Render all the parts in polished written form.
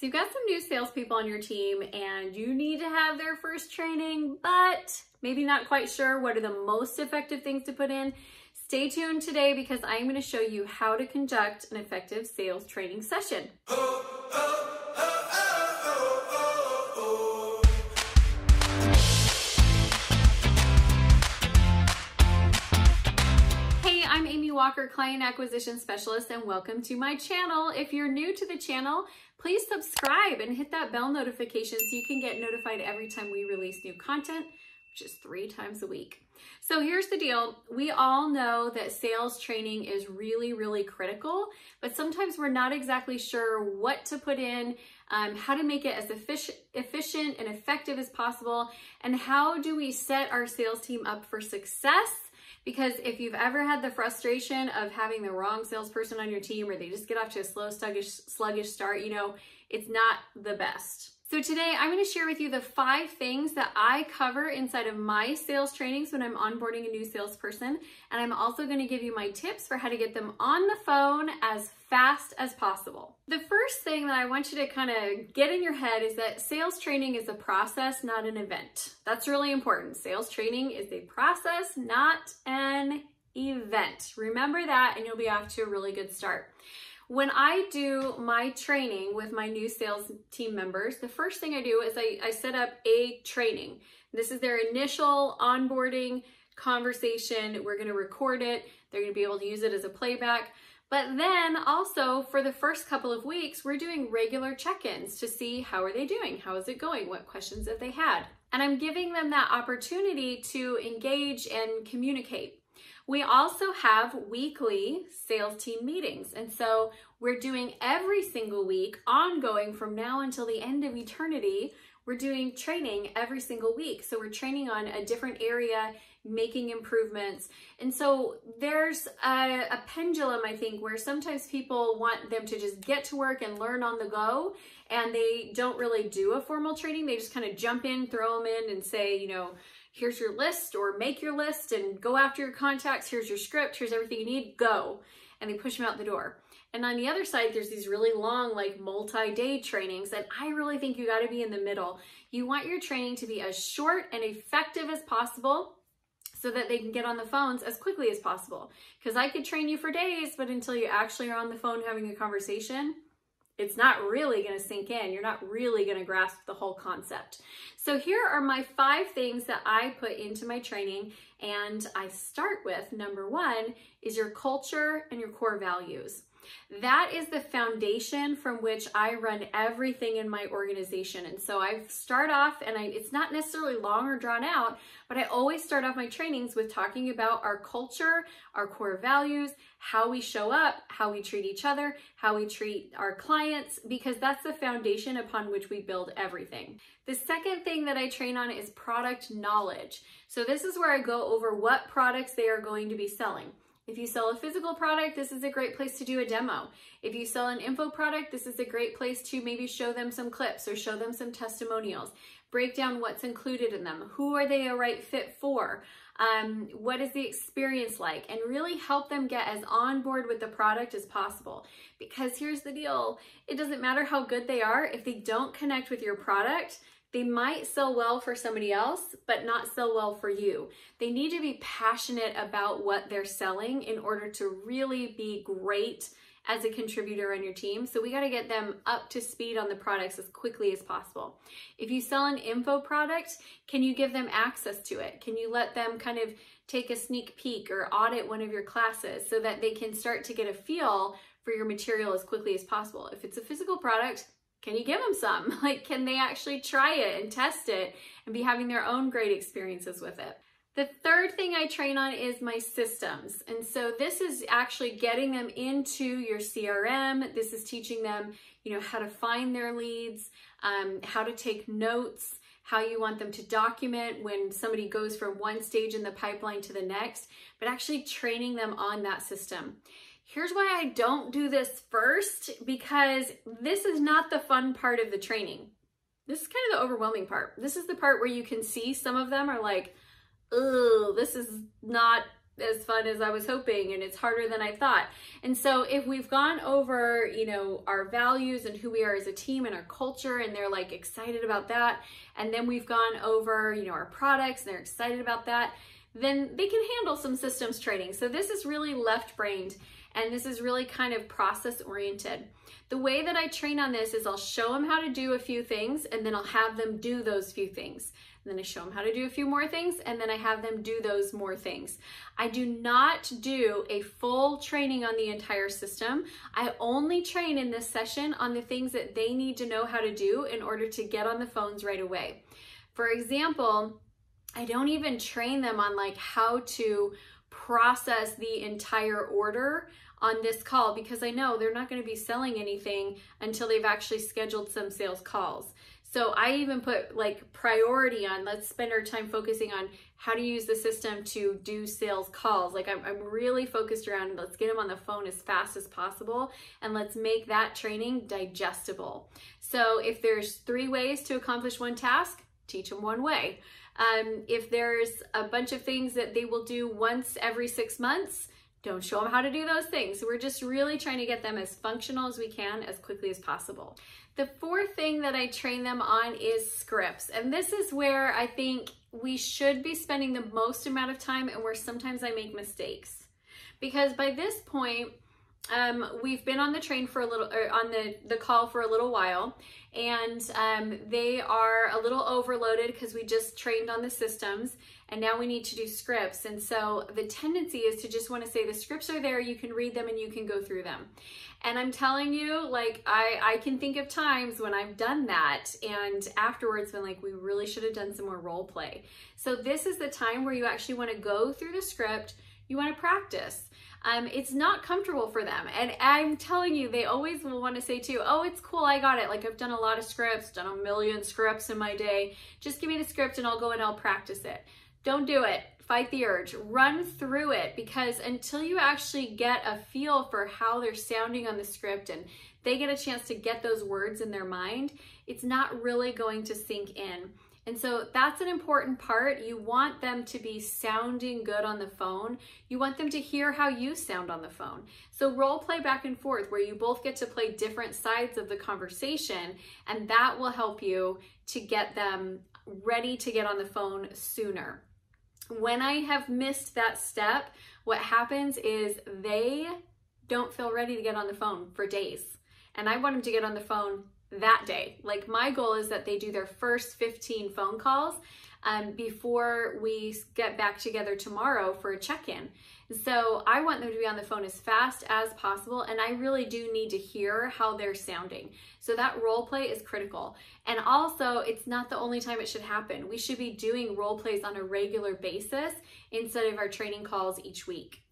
So you've got some new salespeople on your team and you need to have their first training, but maybe not quite sure what are the most effective things to put in. Stay tuned today because I'm going to show you how to conduct an effective sales training session. I'm Amy Walker, Client Acquisition Specialist, and welcome to my channel. If you're new to the channel, please subscribe and hit that bell notification so you can get notified every time we release new content, which is 3 times a week. So here's the deal. We all know that sales training is really, really critical, but sometimes we're not exactly sure what to put in, how to make it as efficient and effective as possible, and how do we set our sales team up for success? Because if you've ever had the frustration of having the wrong salesperson on your team or they just get off to a slow, sluggish start, you know, it's not the best. So today I'm going to share with you the 5 things that I cover inside of my sales trainings when I'm onboarding a new salesperson. And I'm also going to give you my tips for how to get them on the phone as fast as possible. The first thing that I want you to kind of get in your head is that sales training is a process, not an event. That's really important. Sales training is a process, not an event. Remember that and you'll be off to a really good start. When I do my training with my new sales team members, the first thing I do is I set up a training. This is their initial onboarding conversation. We're going to record it. They're going to be able to use it as a playback. But then also for the first couple of weeks, we're doing regular check-ins to see how are they doing? How is it going? What questions have they had? And I'm giving them that opportunity to engage and communicate. We also have weekly sales team meetings, and so we're doing every single week, ongoing from now until the end of eternity, we're doing training every single week. So we're training on a different area, making improvements. And so there's a pendulum, I think, where sometimes people want them to just get to work and learn on the go, and they don't really do a formal training. They just kind of jump in, throw them in and say, you know, here's your list, or make your list and go after your contacts. Here's your script. Here's everything you need. Go. And they push them out the door. And on the other side, there's these really long, like multi-day trainings. And I really think you got to be in the middle. You want your training to be as short and effective as possible so that they can get on the phones as quickly as possible. Because I could train you for days, but until you actually are on the phone having a conversation, it's not really going to sink in. You're not really going to grasp the whole concept. So here are my 5 things that I put into my training. And I start with number 1 is your culture and your core values. That is the foundation from which I run everything in my organization. And so I start off, and it's not necessarily long or drawn out, but I always start off my trainings with talking about our culture, our core values, how we show up, how we treat each other, how we treat our clients, because that's the foundation upon which we build everything. The second thing that I train on is product knowledge. So this is where I go over what products they are going to be selling. If you sell a physical product, this is a great place to do a demo. If you sell an info product, this is a great place to maybe show them some clips or show them some testimonials. Break down what's included in them. Who are they a right fit for? What is the experience like? And really help them get as on board with the product as possible. Because here's the deal. It doesn't matter how good they are. If they don't connect with your product, they might sell well for somebody else, but not sell well for you. They need to be passionate about what they're selling in order to really be great as a contributor on your team. So we got to get them up to speed on the products as quickly as possible. If you sell an info product, can you give them access to it? Can you let them kind of take a sneak peek or audit one of your classes so that they can start to get a feel for your material as quickly as possible? If it's a physical product, can you give them some? Like, can they actually try it and test it and be having their own great experiences with it? The third thing I train on is my systems. And so this is actually getting them into your CRM. This is teaching them, you know, how to find their leads, how to take notes, how you want them to document when somebody goes from one stage in the pipeline to the next, but actually training them on that system. Here's why I don't do this first, because this is not the fun part of the training. This is kind of the overwhelming part. This is the part where you can see some of them are like, oh, this is not as fun as I was hoping, and it's harder than I thought. And so if we've gone over, you know, our values and who we are as a team and our culture, and they're like excited about that, and then we've gone over, you know, our products and they're excited about that, then they can handle some systems training. So this is really left-brained, and this is really kind of process-oriented. The way that I train on this is I'll show them how to do a few things, and then I'll have them do those few things. And then I show them how to do a few more things, and then I have them do those more things. I do not do a full training on the entire system. I only train in this session on the things that they need to know how to do in order to get on the phones right away. For example, I don't even train them on like how to process the entire order on this call, because I know they're not going to be selling anything until they've actually scheduled some sales calls. So I even put like priority on, let's spend our time focusing on how to use the system to do sales calls. Like I'm really focused around, let's get them on the phone as fast as possible, and let's make that training digestible. So if there's 3 ways to accomplish one task, teach them one way. If there's a bunch of things that they will do once every 6 months, don't show them how to do those things. So we're just really trying to get them as functional as we can as quickly as possible. The 4th thing that I train them on is scripts. And this is where I think we should be spending the most amount of time, and where sometimes I make mistakes. Because by this point, we've been on the train for a little, or on the call for a little while, and they are a little overloaded because we just trained on the systems, and now we need to do scripts. And so the tendency is to just want to say the scripts are there, you can read them and you can go through them. And I'm telling you, like I can think of times when I've done that, and afterwards been like, we really should have done some more role play. So this is the time where you actually want to go through the script, you want to practice. It's not comfortable for them. And I'm telling you, they always will want to say too, oh, it's cool, I got it. Like I've done a lot of scripts, done a million scripts in my day. Just give me the script and I'll go and I'll practice it. Don't do it. Fight the urge. Run through it, because until you actually get a feel for how they're sounding on the script and they get a chance to get those words in their mind, it's not really going to sink in. And so that's an important part. You want them to be sounding good on the phone. You want them to hear how you sound on the phone. So role play back and forth, where you both get to play different sides of the conversation, and that will help you to get them ready to get on the phone sooner. When I have missed that step, what happens is they don't feel ready to get on the phone for days. And I want them to get on the phone that day. Like my goal is that they do their first 15 phone calls before we get back together tomorrow for a check-in. So I want them to be on the phone as fast as possible, and I really do need to hear how they're sounding. So that role play is critical. And also, it's not the only time it should happen. We should be doing role plays on a regular basis instead of our training calls each week.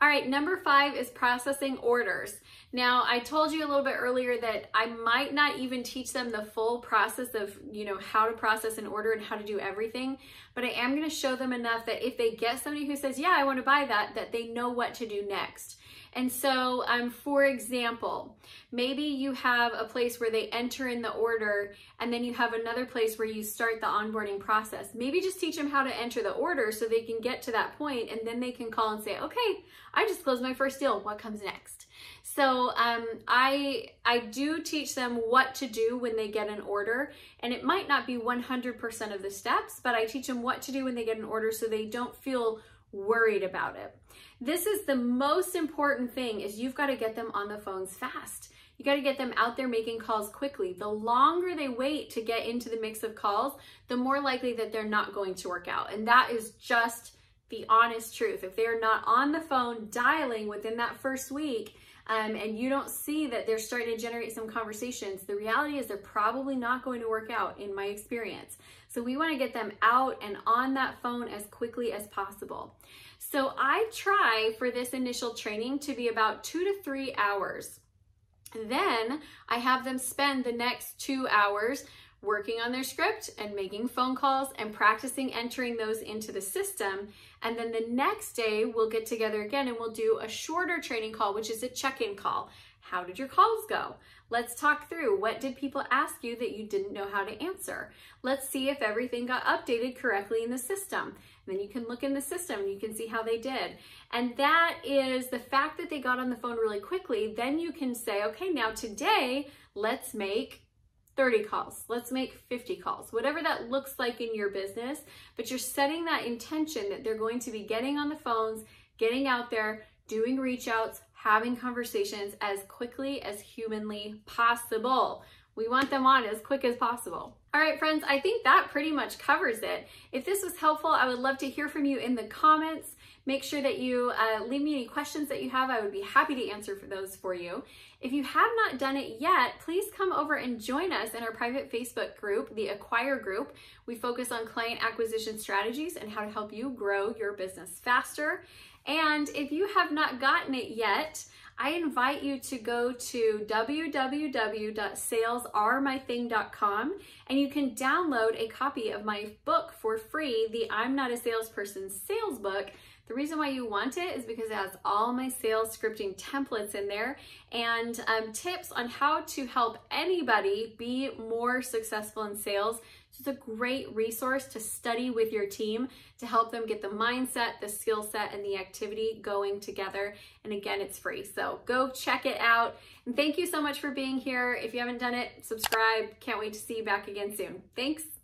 All right, number 5 is processing orders. Now, I told you a little bit earlier that I might not even teach them the full process of, you know, how to process an order and how to do everything, but I am going to show them enough that if they get somebody who says, yeah, I want to buy that, that they know what to do next. And so, for example, maybe you have a place where they enter in the order, and then you have another place where you start the onboarding process. Maybe just teach them how to enter the order so they can get to that point, and then they can call and say, okay, I just closed my first deal. What comes next? So I do teach them what to do when they get an order, and it might not be 100% of the steps, but I teach them what to do when they get an order so they don't feel worried about it. This is the most important thing, is you've got to get them on the phones fast. You got to get them out there making calls quickly. The longer they wait to get into the mix of calls, the more likely that they're not going to work out. And that is just the honest truth. If they're not on the phone dialing within that first week, and you don't see that they're starting to generate some conversations, the reality is they're probably not going to work out, in my experience. So we want to get them out and on that phone as quickly as possible. So I try for this initial training to be about 2 to 3 hours. Then I have them spend the next 2 hours working on their script and making phone calls and practicing entering those into the system. And then the next day we'll get together again and we'll do a shorter training call, which is a check-in call. How did your calls go? Let's talk through what did people ask you that you didn't know how to answer. Let's see if everything got updated correctly in the system. And then you can look in the system and you can see how they did. And that is the fact that they got on the phone really quickly. Then you can say, okay, now today, let's make 30 calls, let's make 50 calls, whatever that looks like in your business, but you're setting that intention that they're going to be getting on the phones, getting out there, doing reach outs, having conversations as quickly as humanly possible. We want them on as quick as possible. All right, friends, I think that pretty much covers it. If this was helpful, I would love to hear from you in the comments. Make sure that you leave me any questions that you have. I would be happy to answer those for you. If you have not done it yet, please come over and join us in our private Facebook group, the Acquire Group. We focus on client acquisition strategies and how to help you grow your business faster. And if you have not gotten it yet, I invite you to go to www.salesaremything.com and you can download a copy of my book for free, the I'm Not a Salesperson Sales Book. The reason why you want it is because it has all my sales scripting templates in there and tips on how to help anybody be more successful in sales. It's a great resource to study with your team to help them get the mindset, the skill set, and the activity going together. And again, it's free. So go check it out. And thank you so much for being here. If you haven't done it, subscribe. Can't wait to see you back again soon. Thanks.